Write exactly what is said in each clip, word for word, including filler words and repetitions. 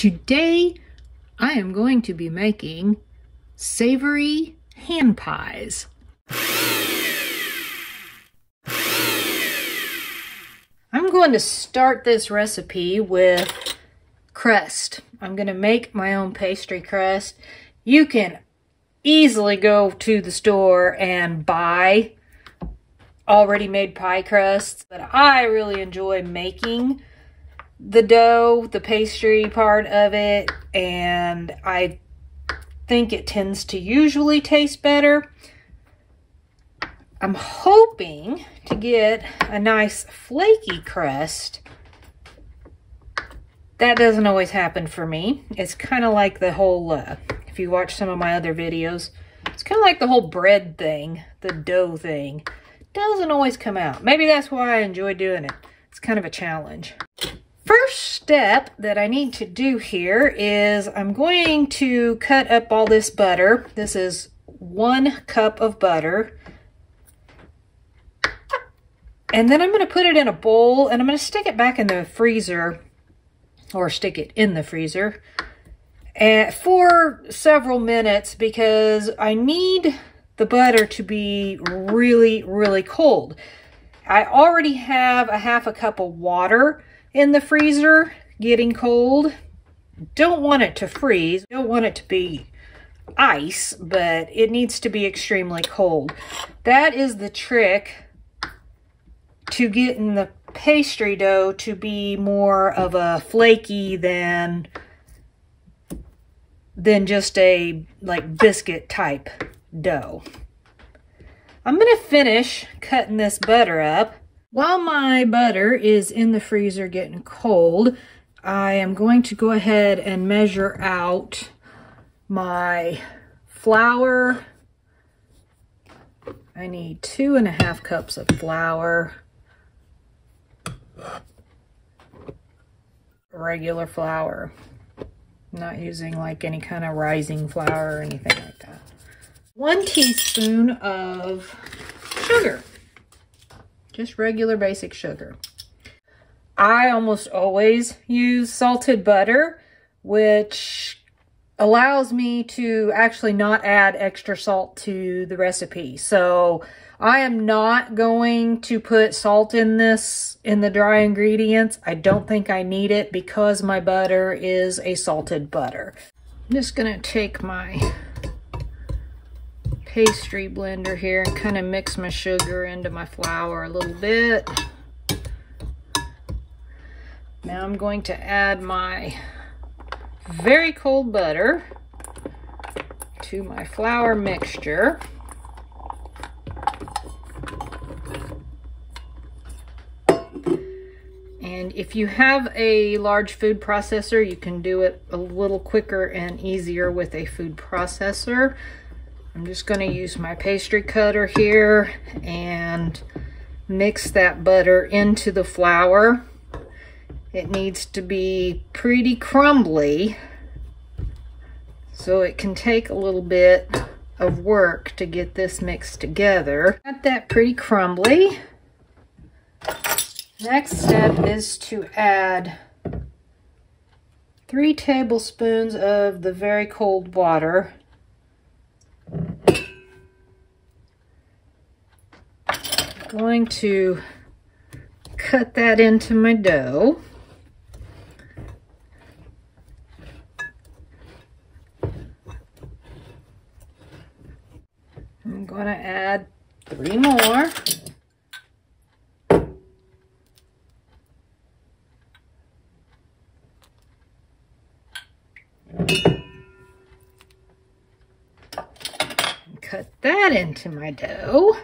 Today, I am going to be making savory hand pies. I'm going to start this recipe with crust. I'm going to make my own pastry crust. You can easily go to the store and buy already made pie crusts, but I really enjoy making the dough, the pastry part of it, and I think it tends to usually taste better. I'm hoping to get a nice flaky crust. That doesn't always happen for me. It's kind of like the whole, uh, if you watch some of my other videos, it's kind of like the whole bread thing, the dough thing. Doesn't always come out. Maybe that's why I enjoy doing it. It's kind of a challenge. First step that I need to do here is I'm going to cut up all this butter. This is one cup of butter. And then I'm going to put it in a bowl and I'm going to stick it back in the freezer or stick it in the freezer and for several minutes because I need the butter to be really, really cold. I already have a half a cup of water in the freezer getting cold. Don't want it to freeze. Don't want it to be ice, but it needs to be extremely cold. That is the trick to getting the pastry dough to be more of a flaky than, than just a like biscuit type dough. I'm gonna finish cutting this butter up. While my butter is in the freezer getting cold, I am going to go ahead and measure out my flour. I need two and a half cups of flour. Regular flour. I'm not using like any kind of rising flour or anything like that. One teaspoon of sugar. Just regular basic sugar. I almost always use salted butter, which allows me to actually not add extra salt to the recipe. So I am not going to put salt in this, in the dry ingredients. I don't think I need it because my butter is a salted butter. I'm just gonna take my pastry blender here and kind of mix my sugar into my flour a little bit. Now I'm going to add my very cold butter to my flour mixture. And if you have a large food processor, you can do it a little quicker and easier with a food processor. I'm just going to use my pastry cutter here and mix that butter into the flour. It needs to be pretty crumbly, so it can take a little bit of work to get this mixed together. Got that pretty crumbly. Next step is to add three tablespoons of the very cold water. Going to cut that into my dough. I'm going to add three more. Cut that into my dough.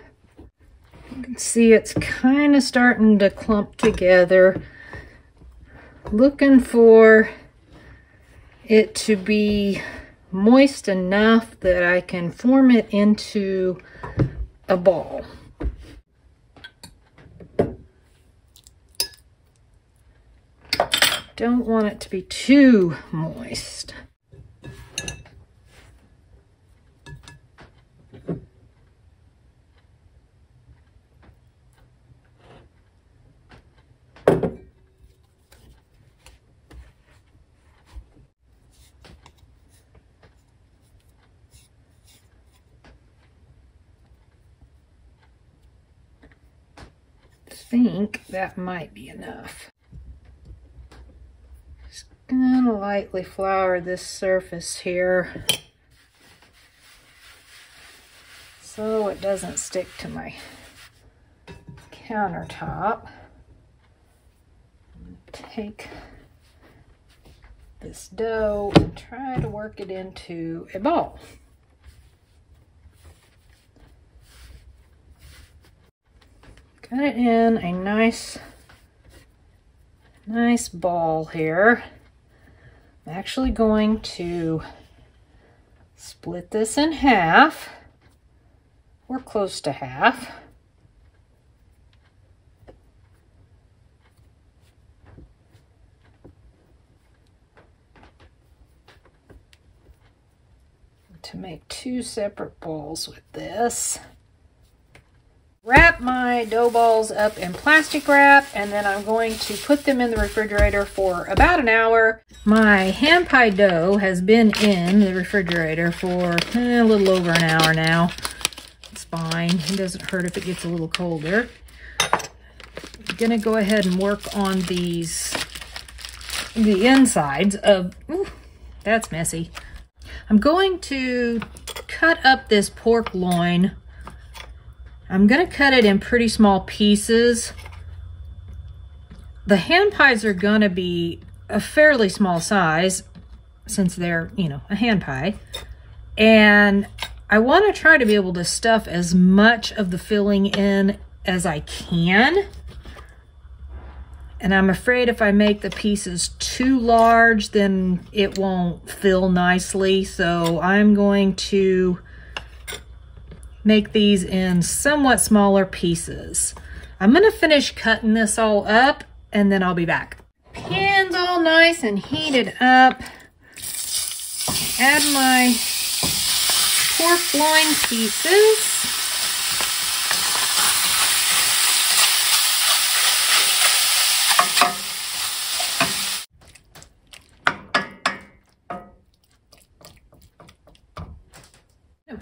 You can see it's kind of starting to clump together. Looking for it to be moist enough that I can form it into a ball. Don't want it to be too moist. think that might be enough. Just gonna lightly flour this surface here so it doesn't stick to my countertop. Take this dough and try to work it into a ball. Got it in a nice, nice ball here. I'm actually going to split this in half. We're close to half. To make two separate balls with this. Wrap my dough balls up in plastic wrap, and then I'm going to put them in the refrigerator for about an hour. My hand pie dough has been in the refrigerator for eh, a little over an hour now. It's fine. It doesn't hurt if it gets a little colder. I'm gonna go ahead and work on these, the insides of, ooh, that's messy. I'm going to cut up this pork loin. I'm going to cut it in pretty small pieces. The hand pies are going to be a fairly small size since they're, you know, a hand pie. And I want to try to be able to stuff as much of the filling in as I can. And I'm afraid if I make the pieces too large, then it won't fill nicely. So I'm going to make these in somewhat smaller pieces. I'm gonna finish cutting this all up and then I'll be back. Pan's all nice and heated up. Add my pork loin pieces.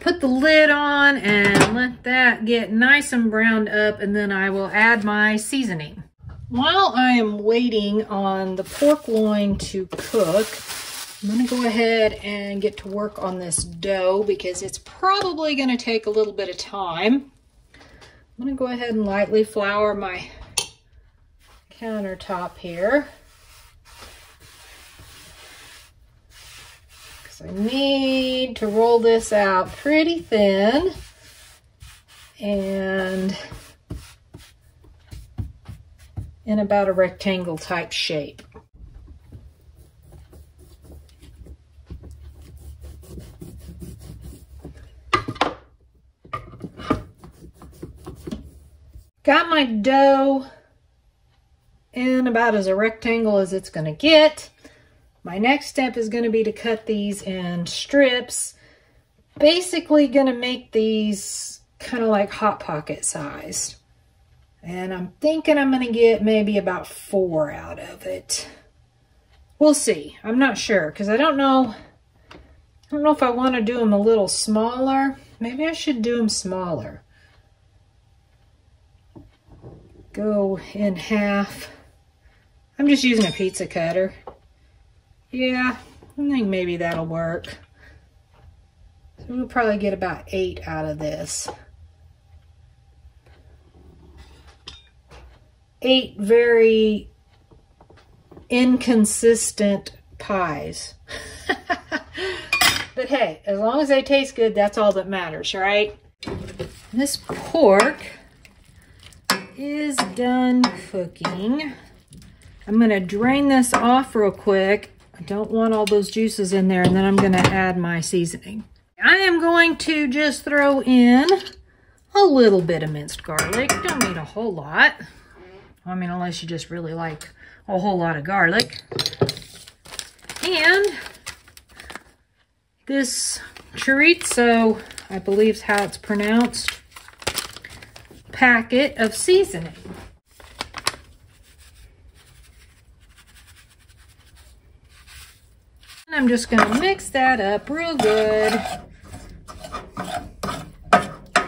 Put the lid on and let that get nice and browned up, and then I will add my seasoning. While I am waiting on the pork loin to cook, I'm going to go ahead and get to work on this dough because it's probably going to take a little bit of time. I'm going to go ahead and lightly flour my countertop here. I need to roll this out pretty thin, and in about a rectangle type shape. Got my dough in about as a rectangle as it's going to get. My next step is going to be to cut these in strips. Basically going to make these kind of like Hot Pocket sized. And I'm thinking I'm going to get maybe about four out of it. We'll see. I'm not sure because I don't know. I don't know if I want to do them a little smaller. Maybe I should do them smaller. Go in half. I'm just using a pizza cutter. Yeah, I think maybe that'll work. So we'll probably get about eight out of this. Eight very inconsistent pies. But hey, as long as they taste good, that's all that matters, right? This pork is done cooking. I'm gonna drain this off real quick. I don't want all those juices in there, and then I'm going to add my seasoning. I am going to just throw in a little bit of minced garlic. Don't need a whole lot. I mean, unless you just really like a whole lot of garlic. And this chorizo, I believe is how it's pronounced, packet of seasoning. I'm just going to mix that up real good.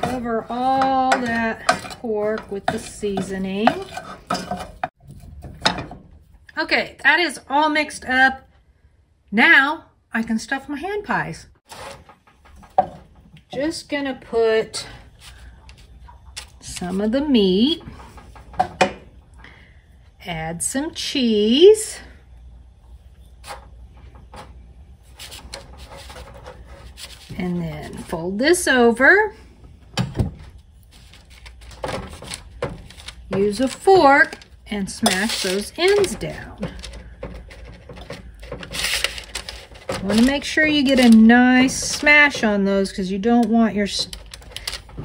Cover all that pork with the seasoning. Okay, that is all mixed up. Now I can stuff my hand pies. Just gonna put some of the meat, add some cheese, and then fold this over. Use a fork and smash those ends down. Want to make sure you get a nice smash on those because you don't want your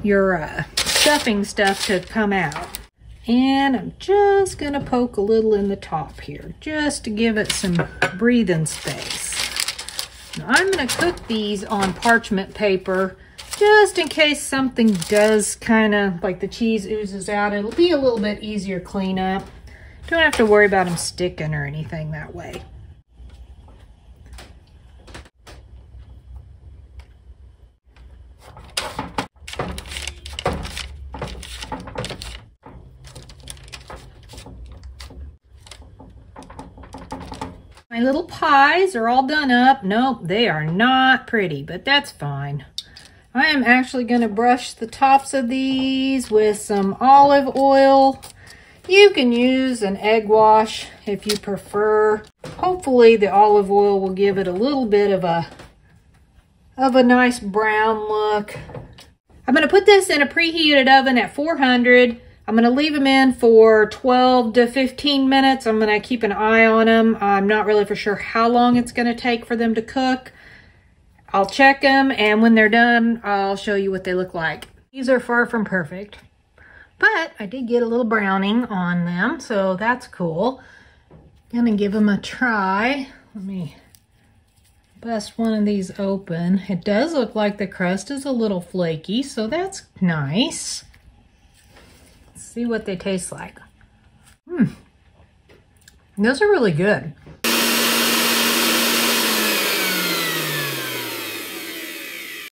your uh, stuffing stuff to come out. And I'm just going to poke a little in the top here just to give it some breathing space. Now I'm going to cook these on parchment paper just in case something does kind of, like the cheese oozes out, it'll be a little bit easier cleanup. Don't have to worry about them sticking or anything that way. My little pies are all done up. Nope, they are not pretty, but that's fine. I am actually going to brush the tops of these with some olive oil. You can use an egg wash if you prefer. Hopefully the olive oil will give it a little bit of a, of a nice brown look. I'm going to put this in a preheated oven at four hundred. I'm going to leave them in for twelve to fifteen minutes. I'm going to keep an eye on them. I'm not really for sure how long it's going to take for them to cook. I'll check them, and when they're done, I'll show you what they look like. These are far from perfect, but I did get a little browning on them, so that's cool. I'm going to give them a try. Let me bust one of these open. It does look like the crust is a little flaky, so that's nice. See what they taste like. Hmm. Those are really good.